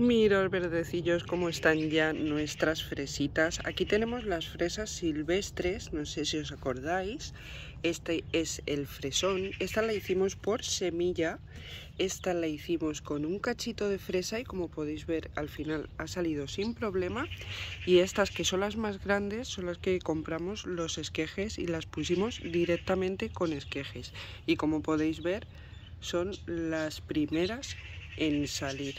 Miraos verdecillos cómo están ya nuestras fresitas. Aquí tenemos las fresas silvestres, no sé si os acordáis. Este es el fresón. Esta la hicimos por semilla. Esta la hicimos con un cachito de fresa y, como podéis ver, al final ha salido sin problema. Y estas, que son las más grandes, son las que compramos los esquejes y las pusimos directamente con esquejes. Y como podéis ver, son las primeras en salir.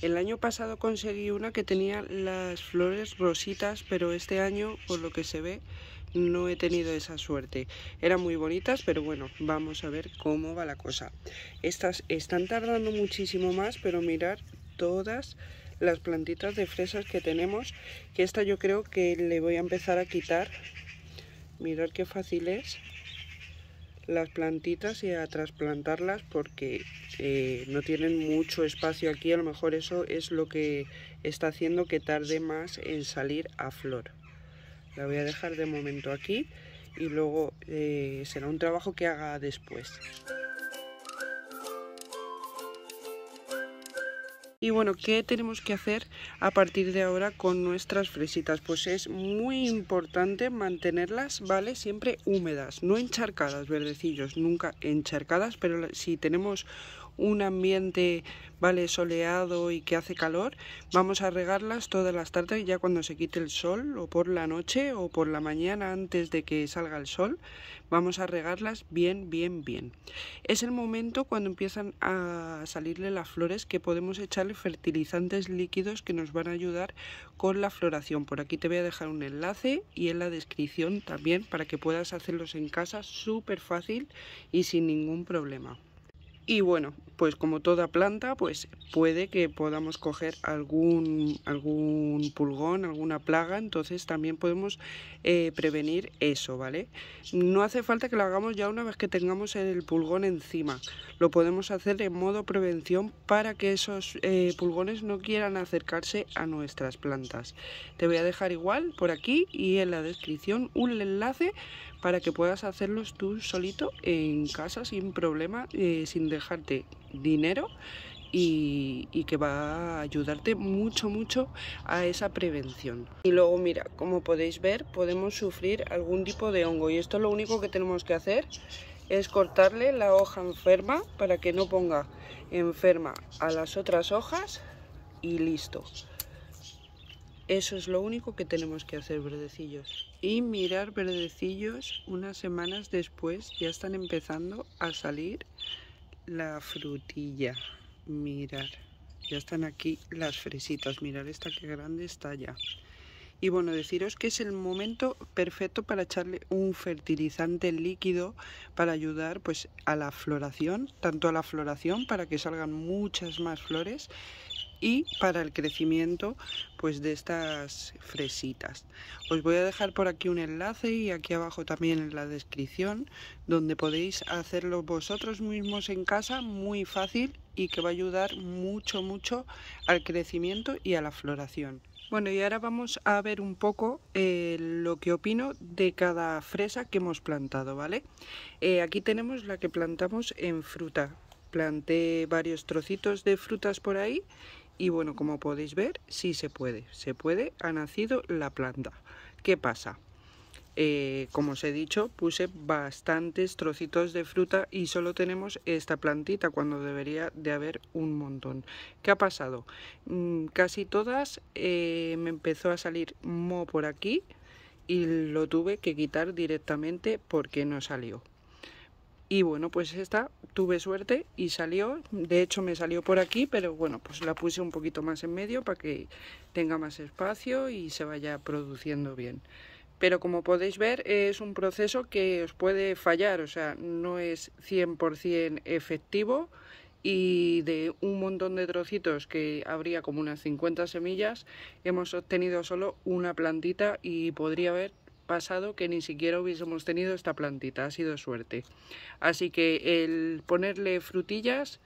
El año pasado conseguí una que tenía las flores rositas, pero este año, por lo que se ve, no he tenido esa suerte. Eran muy bonitas, pero bueno, vamos a ver cómo va la cosa. Estas están tardando muchísimo más, pero mirad todas las plantitas de fresas que tenemos, que esta yo creo que le voy a empezar a quitar. Mirad qué fácil es las plantitas y a trasplantarlas, porque no tienen mucho espacio aquí. A lo mejor eso es lo que está haciendo que tarde más en salir a flor. La voy a dejar de momento aquí y luego será un trabajo que haga después. Y bueno, ¿qué tenemos que hacer a partir de ahora con nuestras fresitas? Pues es muy importante mantenerlas, ¿vale? Siempre húmedas, no encharcadas, verdecillos, nunca encharcadas, pero si tenemos un ambiente, ¿vale?, soleado y que hace calor, vamos a regarlas todas las tardes, ya cuando se quite el sol, o por la noche o por la mañana antes de que salga el sol, vamos a regarlas bien, bien, bien. Es el momento cuando empiezan a salirle las flores que podemos echarle fertilizantes líquidos que nos van a ayudar con la floración. Por aquí te voy a dejar un enlace y en la descripción también para que puedas hacerlos en casa, súper fácil y sin ningún problema. Y bueno, pues como toda planta, pues puede que podamos coger algún pulgón, alguna plaga, entonces también podemos prevenir eso, ¿vale? No hace falta que lo hagamos ya una vez que tengamos el pulgón encima. Lo podemos hacer en modo prevención para que esos pulgones no quieran acercarse a nuestras plantas. Te voy a dejar igual por aquí y en la descripción un enlace para que puedas hacerlos tú solito en casa sin problema, sin dejarte dinero, y que va a ayudarte mucho, mucho a esa prevención. Y luego, mira, como podéis ver, podemos sufrir algún tipo de hongo y esto lo único que tenemos que hacer es cortarle la hoja enferma para que no ponga enferma a las otras hojas y listo. Eso es lo único que tenemos que hacer, verdecillos. Y mirar, verdecillos, unas semanas después ya están empezando a salir la frutilla. Mirar, ya están aquí las fresitas. Mirar esta que grande está ya. Y bueno, deciros que es el momento perfecto para echarle un fertilizante líquido para ayudar, pues, a la floración, tanto a la floración para que salgan muchas más flores y para el crecimiento, pues, de estas fresitas. Os voy a dejar por aquí un enlace y aquí abajo también en la descripción, donde podéis hacerlo vosotros mismos en casa, muy fácil, y que va a ayudar mucho, mucho al crecimiento y a la floración. Bueno, y ahora vamos a ver un poco lo que opino de cada fresa que hemos plantado, ¿vale? Aquí tenemos la que plantamos en fruta. Planté varios trocitos de frutas por ahí. Y bueno, como podéis ver, sí se puede, ha nacido la planta. ¿Qué pasa? Como os he dicho, puse bastantes trocitos de fruta y solo tenemos esta plantita cuando debería de haber un montón. ¿Qué ha pasado? Casi todas me empezó a salir moho por aquí y lo tuve que quitar directamente porque no salió. Y bueno, pues esta tuve suerte y salió, de hecho me salió por aquí, pero bueno, pues la puse un poquito más en medio para que tenga más espacio y se vaya produciendo bien. Pero como podéis ver, es un proceso que os puede fallar, o sea, no es 100% efectivo, y de un montón de trocitos que habría como unas 50 semillas, hemos obtenido solo una plantita y podría haber pasado que ni siquiera hubiésemos tenido esta plantita. Ha sido suerte. Así que el ponerle frutillas,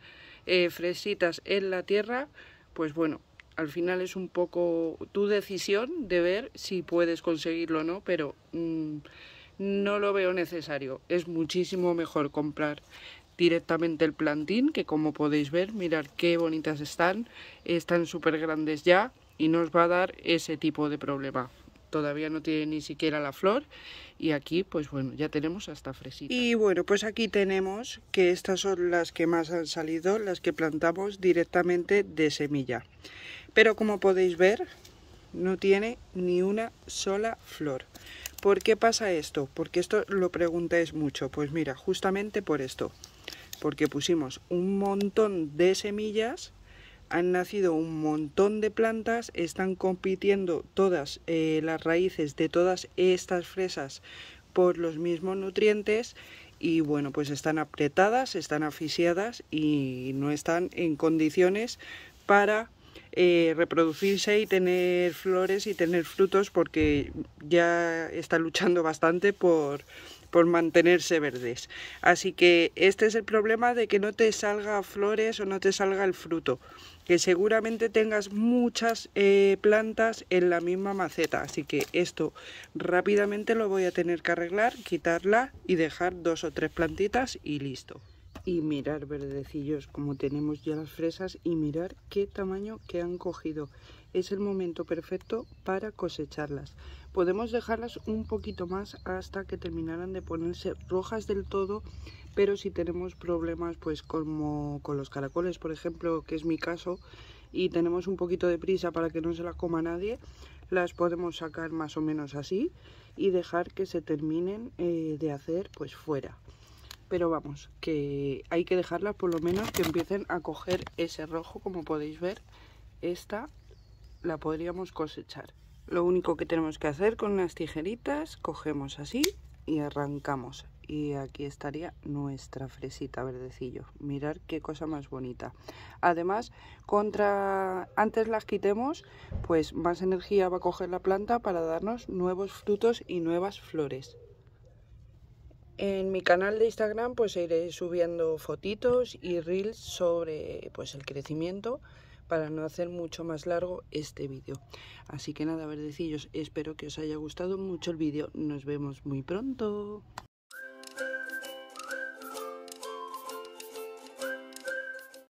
fresitas en la tierra, pues bueno, al final es un poco tu decisión de ver si puedes conseguirlo o no, pero no lo veo necesario. Es muchísimo mejor comprar directamente el plantín, que como podéis ver, mirad qué bonitas están, están súper grandes ya y no os va a dar ese tipo de problema. Todavía no tiene ni siquiera la flor y aquí pues bueno, ya tenemos hasta fresitas. Y bueno, pues aquí tenemos que estas son las que más han salido, las que plantamos directamente de semilla. Pero como podéis ver, no tiene ni una sola flor. ¿Por qué pasa esto? Porque esto lo preguntáis mucho. Pues mira, justamente por esto. Porque pusimos un montón de semillas, han nacido un montón de plantas, están compitiendo todas las raíces de todas estas fresas por los mismos nutrientes y bueno, pues están apretadas, están asfixiadas y no están en condiciones para reproducirse y tener flores y tener frutos, porque ya está luchando bastante por mantenerse verdes. Así que este es el problema de que no te salga flores o no te salga el fruto, que seguramente tengas muchas plantas en la misma maceta. Así que esto rápidamente lo voy a tener que arreglar, quitarla y dejar 2 o 3 plantitas y listo. Y mirar, verdecillos, como tenemos ya las fresas y mirar qué tamaño que han cogido. Es el momento perfecto para cosecharlas. Podemos dejarlas un poquito más hasta que terminaran de ponerse rojas del todo, pero si tenemos problemas pues como con los caracoles, por ejemplo, que es mi caso, y tenemos un poquito de prisa para que no se la coma nadie, las podemos sacar más o menos así y dejar que se terminen de hacer pues fuera. Pero vamos, que hay que dejarlas por lo menos que empiecen a coger ese rojo, como podéis ver. Esta la podríamos cosechar. Lo único que tenemos que hacer con unas tijeritas, cogemos así y arrancamos. Y aquí estaría nuestra fresita, verdecillo. Mirad qué cosa más bonita. Además, antes las quitemos, pues más energía va a coger la planta para darnos nuevos frutos y nuevas flores. En mi canal de Instagram pues iré subiendo fotitos y reels sobre pues el crecimiento para no hacer mucho más largo este vídeo. Así que nada, verdecillos, espero que os haya gustado mucho el vídeo. Nos vemos muy pronto.